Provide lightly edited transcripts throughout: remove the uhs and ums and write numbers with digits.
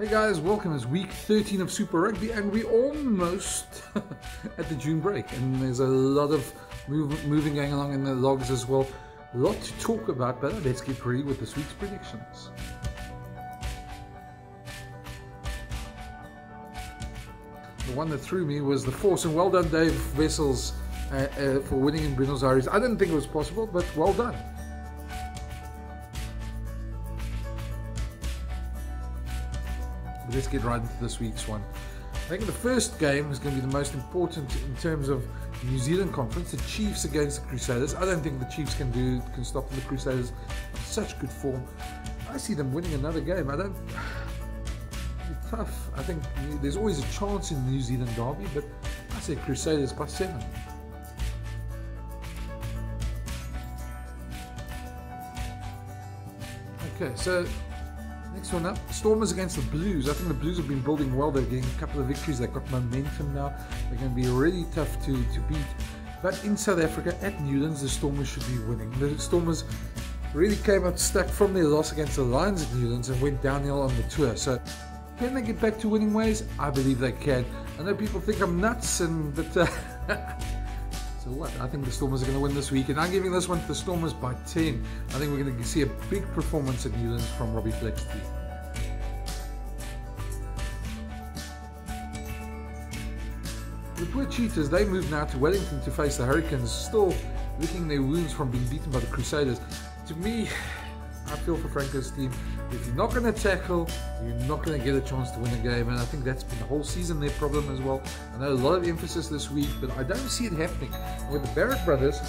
Hey guys, welcome. It's week 13 of Super Rugby and we're almost at the June break, and there's a lot of moving going along in the logs as well. A lot to talk about, but let's get ready with this week's predictions. The one that threw me was the Force, and well done Dave Vessels for winning in Buenos Aires. I didn't think it was possible, but well done. But let's get right into this week's one. I think the first game is going to be the most important in terms of New Zealand conference, the Chiefs against the Crusaders. I don't think the Chiefs can stop them. The Crusaders are in such good form. I see them winning another game. I don't... It's tough. I think there's always a chance in the New Zealand derby, but I say Crusaders by 7. Okay, so next one up, Stormers against the Blues. I think the Blues have been building well. They're getting a couple of victories. They've got momentum now. They're going to be really tough to beat. But in South Africa, at Newlands, the Stormers should be winning. The Stormers really came up stuck from their loss against the Lions at Newlands and went downhill on the tour. So can they get back to winning ways? I believe they can. I know people think I'm nuts, and but so what? I think the Stormers are going to win this week, and I'm giving this one to the Stormers by 10. I think we're going to see a big performance at Newlands from Robbie Fleckie. The poor Cheetahs, they moved now to Wellington to face the Hurricanes, still licking their wounds from being beaten by the Crusaders. To me, I feel for Franco's team. If you're not going to tackle, you're not going to get a chance to win a game, and I think that's been the whole season their problem as well. I know a lot of emphasis this week, but I don't see it happening. With the Barrett brothers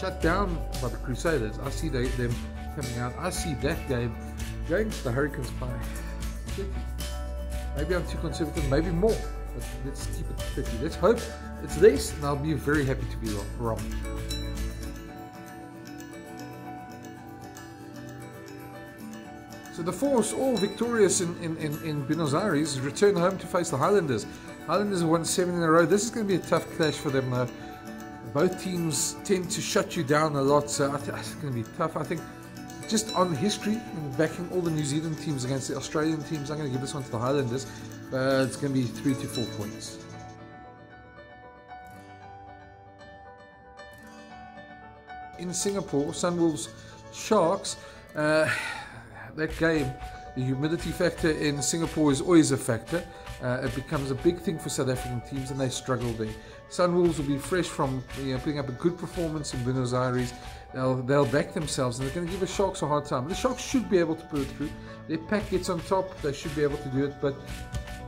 shut down by the Crusaders, I see them coming out. I see that game going to the Hurricanes by 50. Maybe I'm too conservative, maybe more, but let's keep it to 50. Let's hope it's this, and I'll be very happy to be wrong. So the Force, all victorious in Buenos Aires, return home to face the Highlanders. Highlanders have won 7 in a row. This is going to be a tough clash for them. Both teams tend to shut you down a lot, so it's going to be tough. I think just on history and backing all the New Zealand teams against the Australian teams, I'm going to give this one to the Highlanders. It's going to be 3 to 4 points. In Singapore, Sunwolves, Sharks. That game, the humidity factor in Singapore is always a factor. It becomes a big thing for South African teams, and they struggle there. Sunwolves will be fresh from putting up a good performance in Buenos Aires. They'll back themselves, and they're going to give the Sharks a hard time. The Sharks should be able to put it through. Their pack gets on top, they should be able to do it. But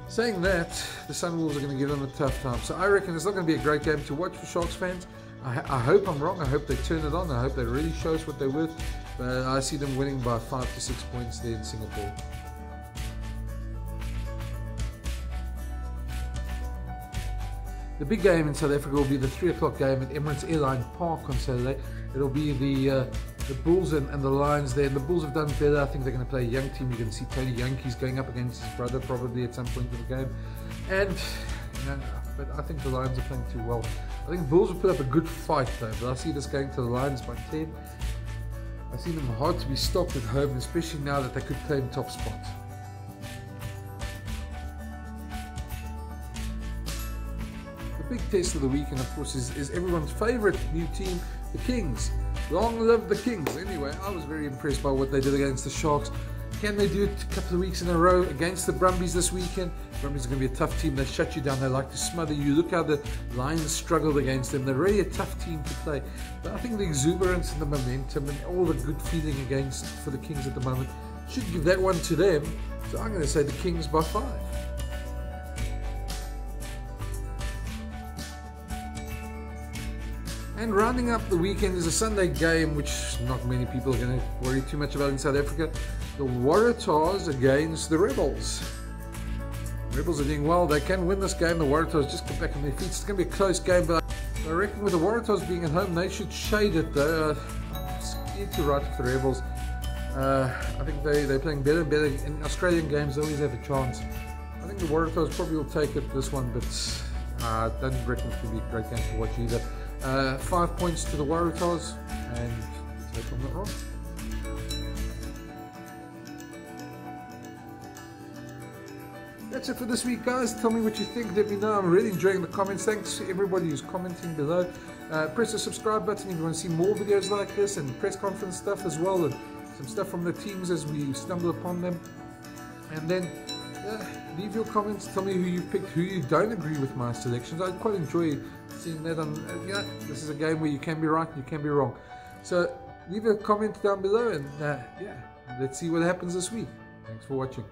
saying that, the Sunwolves are going to give them a tough time. So I reckon it's not going to be a great game to watch for Sharks fans. I hope I'm wrong. I hope they turn it on. I hope they really show us what they're worth. But I see them winning by 5 to 6 points there in Singapore. The big game in South Africa will be the 3 o'clock game at Emirates Airline Park on Saturday. It'll be the Bulls and the Lions there. The Bulls have done better. I think they're going to play a young team. You can see Tony Yankees going up against his brother probably at some point in the game. And but I think the Lions are playing too well. I think Bulls will put up a good fight though, but I see this going to the Lions by 10. I see them hard to be stopped at home, especially now that they could claim top spot. The big test of the weekend, of course, is everyone's favourite new team, the Kings. Long live the Kings. Anyway, I was very impressed by what they did against the Sharks. Can they do it a couple of weeks in a row against the Brumbies this weekend? Brumbies are going to be a tough team. They shut you down. They like to smother you. Look how the Lions struggled against them. They're really a tough team to play. But I think the exuberance and the momentum and all the good feeling for the Kings at the moment should give that one to them. So I'm going to say the Kings by 5. And rounding up the weekend is a Sunday game, which not many people are going to worry too much about in South Africa. The Waratahs against the Rebels. The Rebels are doing well. They can win this game. The Waratahs just get back on their feet. It's going to be a close game, but I reckon with the Waratahs being at home, they should shade it though. I'm scared to write for the Rebels. I think they're playing better and better. In Australian games, they always have a chance. I think the Waratahs probably will take it this one, but I don't reckon it's going to be a great game to watch either. 5 points to the Waratahs, and I hope I'm not wrong. That's it for this week, guys. Tell me what you think. Let me know. I'm really enjoying the comments. Thanks to everybody who's commenting below. Press the subscribe button if you want to see more videos like this and press conference stuff as well, and some stuff from the teams as we stumble upon them. And then leave your comments. Tell me who you picked, who you don't agree with my selections. I quite enjoy seeing that. This is a game where you can be right and you can be wrong. So leave a comment down below, and let's see what happens this week. Thanks for watching.